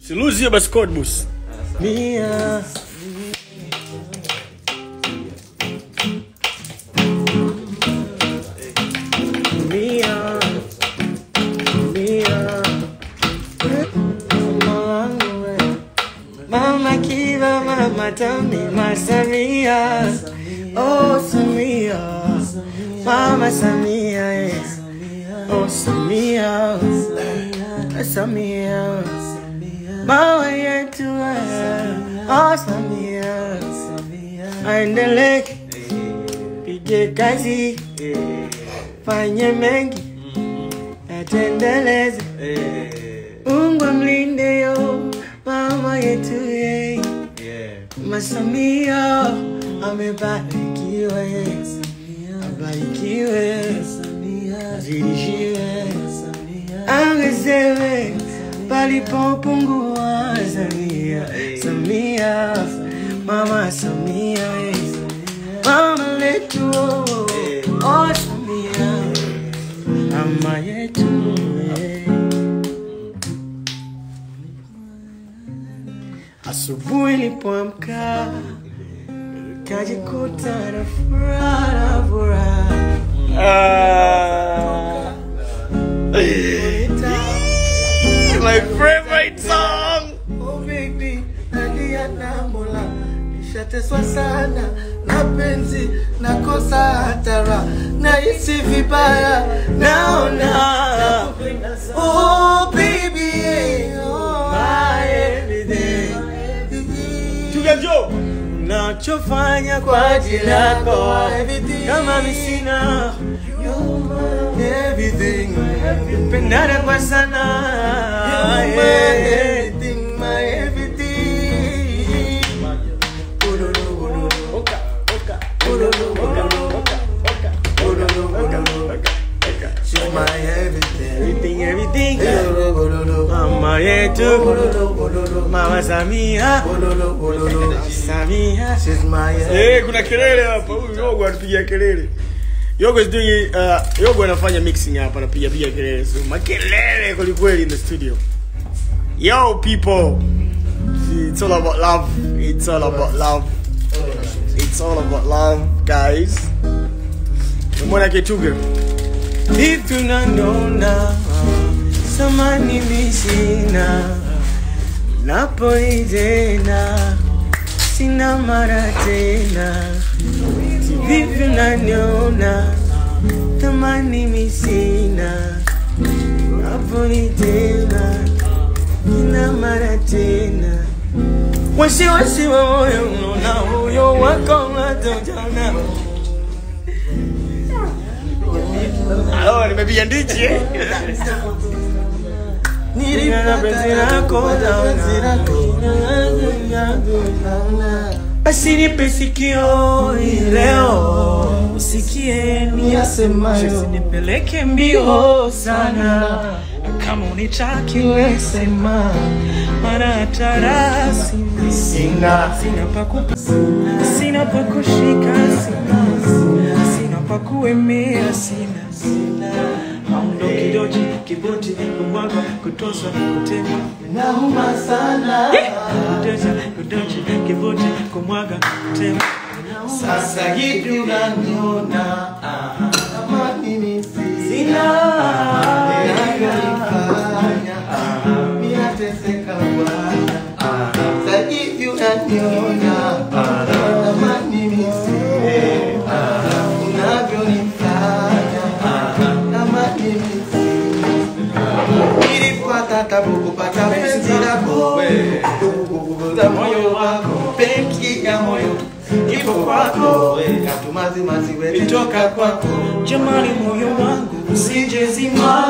Se luzia bas Corpus. Mia. Mama tell me, my Samia, oh Samia, Mama Samia, oh Samia, Samia, Mama yet to her, oh Samia, and the lake, PJ Kazi, Fanya Mengi, Atendelez, Mlindeo, Mama yet to her. Masamia, I'm a barikiwe, Samia, I'm a zewe, Balipopungua, Samia, Samia, Mama Samia, Mama Leto, oh Samia, I'm a yetu. Asubuhi nilipoamka nikajikuta na furaha. My favorite song. Oh baby, nalia na mola, nishateswa sana na penzi nakosa hatara, nahisi vibaya naona. Oh baby, oh my everyday. Nachofanya kwa ajili yako, kama misina everything, pendana kwa sana everything, my everything. She's my everything, everything, everything. Mama yetu, Mama Samia, Samia, she's my everything. Hey, kuna kelele hapa. Yogo anapiga kelele. Yogo is doing Yogo anafanya mixing hapa, anapiga piga kelele. So makelele kweli kweli in the studio. Yo people, it's all about love. It's all about love. It's all about love, guys. Mwana ketuge. If you don't know now, somebody missing now. Napoidena, Sinamaratena. If you don't know now, somebody missing now. Napoidena, Sinamaratena. Wasi wamoyo na uyo wakona tojana. Oh, maybe a DJ. Kiboti kumwaga kutoswa kutema nauma sana kutoswa kudonji kiboti kumwaga kutema sasa hivi unaniona kama nini sina nilifanya mimi nateseka bwana sasa hivi unaniona kama nini Jamani moyo wangu usije zima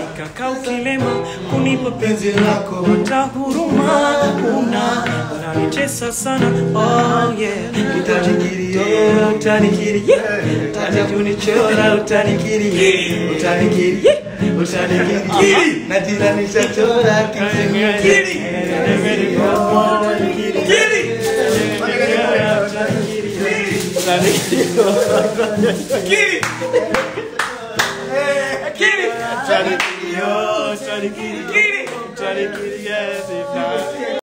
nikakao kilema kunipa penzi lako hata huruma una unanichesa sana oh yeah nitajikiria utanikiria utajunichora utanikiria utanikiria Get it! Shari Kiriye.